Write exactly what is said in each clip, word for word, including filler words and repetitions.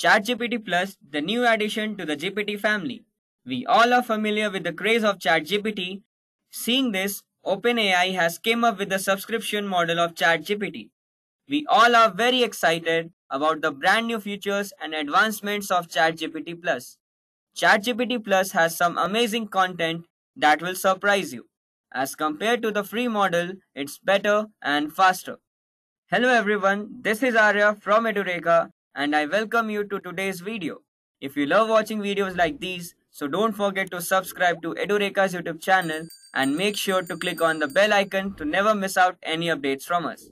ChatGPT Plus, the new addition to the G P T family. We all are familiar with the craze of ChatGPT. Seeing this, OpenAI has came up with the subscription model of ChatGPT. We all are very excited about the brand new features and advancements of ChatGPT Plus. ChatGPT Plus has some amazing content that will surprise you. As compared to the free model, it's better and faster. Hello everyone, this is Arya from Edureka and I welcome you to today's video. If you love watching videos like these, so don't forget to subscribe to Edureka's YouTube channel and make sure to click on the bell icon to never miss out any updates from us.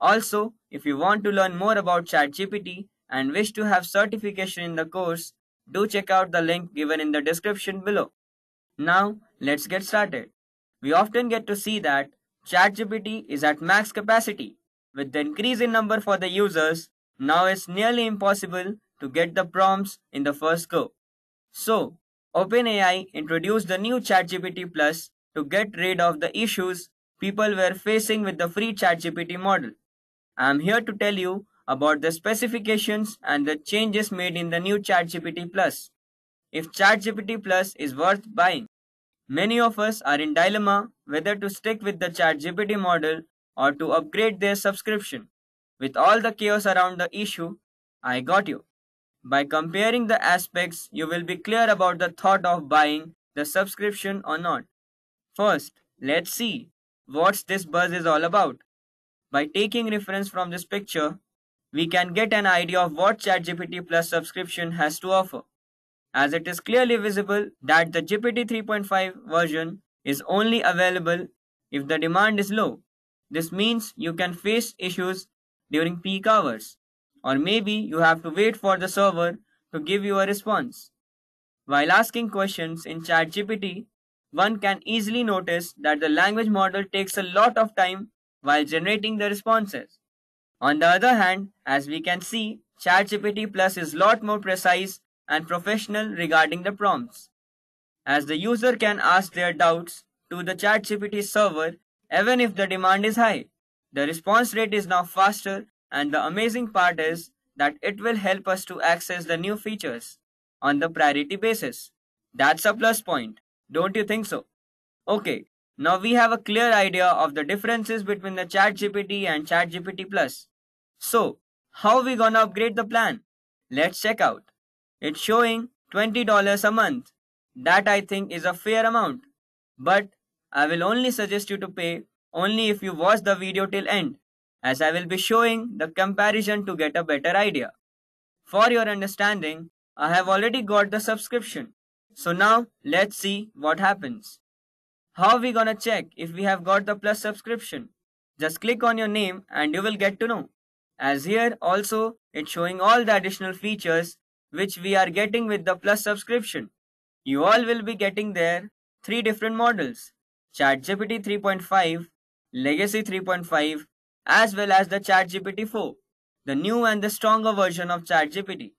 Also, if you want to learn more about ChatGPT and wish to have certification in the course, do check out the link given in the description below. Now, let's get started. We often get to see that ChatGPT is at max capacity. With the increase in number for the users, now it's nearly impossible to get the prompts in the first go. So, OpenAI introduced the new ChatGPT Plus to get rid of the issues people were facing with the free ChatGPT model. I am here to tell you about the specifications and the changes made in the new ChatGPT Plus. If ChatGPT Plus is worth buying. Many of us are in dilemma whether to stick with the ChatGPT model or to upgrade their subscription. With all the chaos around the issue, I got you. By comparing the aspects, you will be clear about the thought of buying the subscription or not. First, let's see what this buzz is all about. By taking reference from this picture, we can get an idea of what ChatGPT Plus subscription has to offer, as it is clearly visible that the G P T three point five version is only available if the demand is low. This means you can face issues during peak hours, or maybe you have to wait for the server to give you a response. While asking questions in ChatGPT, one can easily notice that the language model takes a lot of time while generating the responses. On the other hand, as we can see, ChatGPT Plus is a lot more precise and professional regarding the prompts, as the user can ask their doubts to the ChatGPT server even if the demand is high. The response rate is now faster, and the amazing part is that it will help us to access the new features on the priority basis. That's a plus point, don't you think so? Okay, now we have a clear idea of the differences between the ChatGPT and ChatGPT Plus. So, how we gonna upgrade the plan? Let's check out. It's showing twenty dollars a month. That I think is a fair amount. But I will only suggest you to pay only if you watch the video till end, as I will be showing the comparison to get a better idea. For your understanding, I have already got the subscription. So now let's see what happens. How we gonna check if we have got the Plus subscription? Just click on your name and you will get to know. As here also it's showing all the additional features which we are getting with the Plus subscription. You all will be getting there three different models: ChatGPT three point five, Legacy three point five, as well as the ChatGPT four, the new and the stronger version of ChatGPT.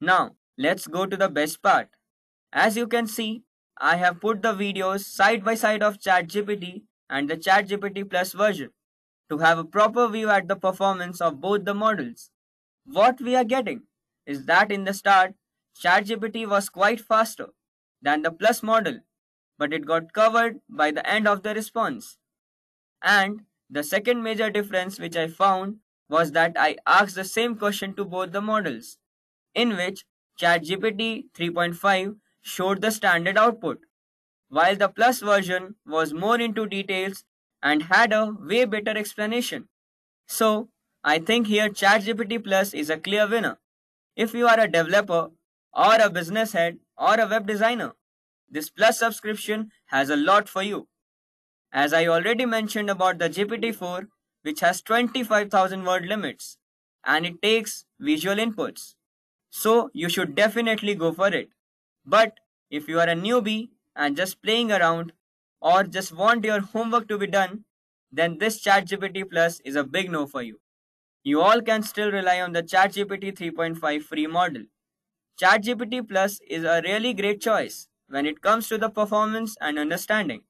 Now, let's go to the best part. As you can see, I have put the videos side by side of ChatGPT and the ChatGPT Plus version to have a proper view at the performance of both the models. What we are getting is that in the start, ChatGPT was quite faster than the Plus model, but it got covered by the end of the response. And the second major difference which I found was that I asked the same question to both the models, in which ChatGPT three point five showed the standard output, while the Plus version was more into details and had a way better explanation. So, I think here ChatGPT Plus is a clear winner. If you are a developer or a business head or a web designer, this Plus subscription has a lot for you. As I already mentioned about the G P T four, which has twenty-five thousand word limits and it takes visual inputs. So you should definitely go for it. But if you are a newbie and just playing around or just want your homework to be done, then this ChatGPT Plus is a big no for you. You all can still rely on the ChatGPT three point five free model. ChatGPT Plus is a really great choice when it comes to the performance and understanding.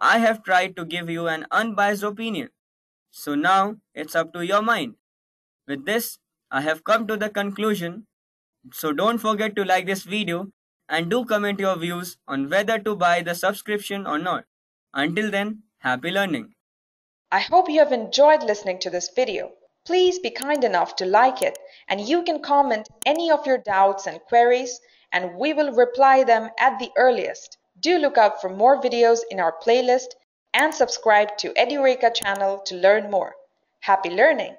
I have tried to give you an unbiased opinion. So now it's up to your mind. With this, I have come to the conclusion So don't forget to like this video and do comment your views on whether to buy the subscription or not. Until then, happy learning. I hope you have enjoyed listening to this video. Please be kind enough to like it, and you can comment any of your doubts and queries, and we will reply them at the earliest. Do look out for more videos in our playlist and subscribe to Edureka channel to learn more. Happy learning!